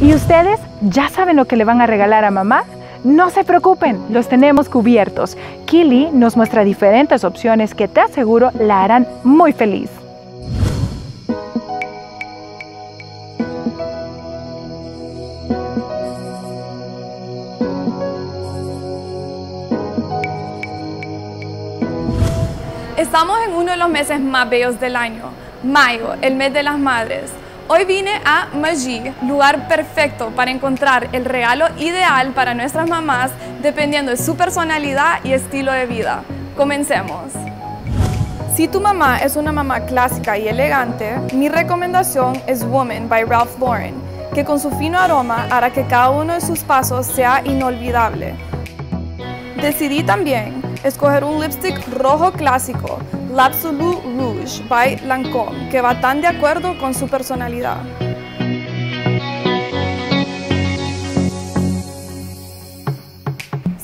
¿Y ustedes ya saben lo que le van a regalar a mamá? No se preocupen, los tenemos cubiertos. Kili nos muestra diferentes opciones que te aseguro la harán muy feliz. Estamos en uno de los meses más bellos del año, mayo, el mes de las madres. Hoy vine a Magie, lugar perfecto para encontrar el regalo ideal para nuestras mamás dependiendo de su personalidad y estilo de vida. Comencemos. Si tu mamá es una mamá clásica y elegante, mi recomendación es Woman by Ralph Lauren, que con su fino aroma hará que cada uno de sus pasos sea inolvidable. Decidí también escoger un lipstick rojo clásico, L'Absolute Rouge by Lancôme, que va tan de acuerdo con su personalidad.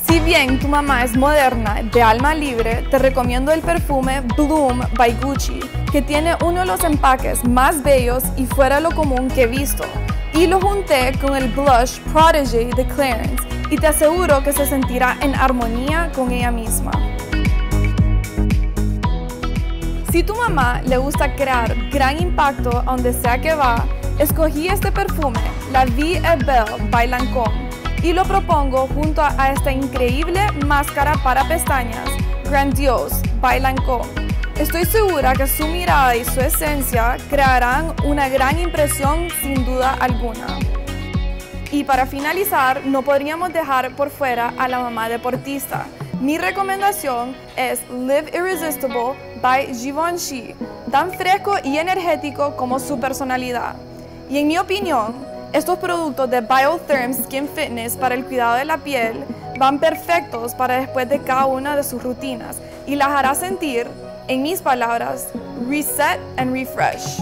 Si bien tu mamá es moderna, de alma libre, te recomiendo el perfume Bloom by Gucci, que tiene uno de los empaques más bellos y fuera de lo común que he visto. Y lo junté con el Blush Prodigy de Clarins, y te aseguro que se sentirá en armonía con ella misma. Si tu mamá le gusta crear gran impacto a donde sea que va, escogí este perfume, La Vie Est Belle by Lancôme, y lo propongo junto a esta increíble máscara para pestañas, Grandiose by Lancôme. Estoy segura que su mirada y su esencia crearán una gran impresión sin duda alguna. Y para finalizar, no podríamos dejar por fuera a la mamá deportista. Mi recomendación es Live Irresistible by Givenchy, tan fresco y energético como su personalidad. Y en mi opinión, estos productos de BioTherm Skin Fitness para el cuidado de la piel van perfectos para después de cada una de sus rutinas y las hará sentir, en mis palabras, reset and refresh.